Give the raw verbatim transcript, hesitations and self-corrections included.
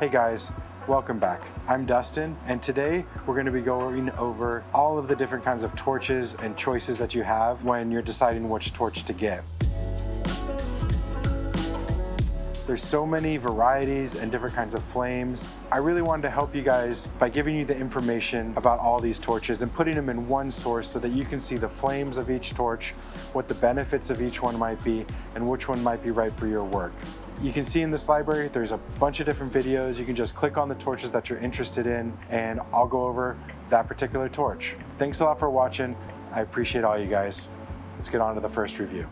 Hey guys, welcome back. I'm Dustin, and today we're going to be going over all of the different kinds of torches and choices that you have when you're deciding which torch to get. There's so many varieties and different kinds of flames. I really wanted to help you guys by giving you the information about all these torches and putting them in one source so that you can see the flames of each torch, what the benefits of each one might be, and which one might be right for your work. You can see in this library, there's a bunch of different videos. You can just click on the torches that you're interested in, and I'll go over that particular torch. Thanks a lot for watching. I appreciate all you guys. Let's get on to the first review.